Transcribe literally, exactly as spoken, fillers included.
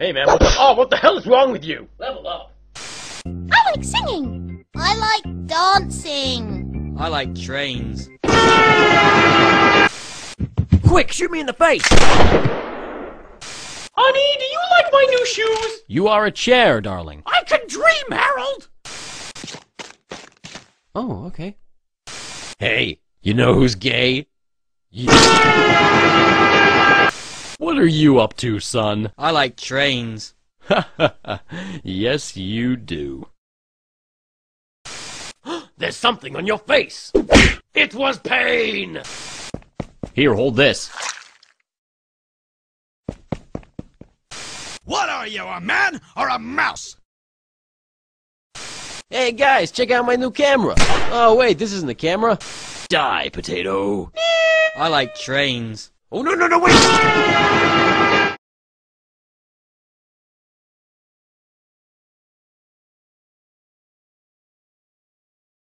Hey man, what the- Oh, what the hell is wrong with you? Level up. I like singing. I like dancing. I like trains. Quick, shoot me in the face! Honey, do you like my new shoes? You are a chair, darling. I can dream, Harold! Oh, okay. Hey, you know who's gay? Yeah. What are you up to, son? I like trains. Ha ha ha. Yes, you do. There's something on your face! It was pain! Here, hold this. What are you, a man or a mouse? Hey guys, check out my new camera! Oh wait, this isn't a camera. Die, potato. I like trains. Oh no no no wait!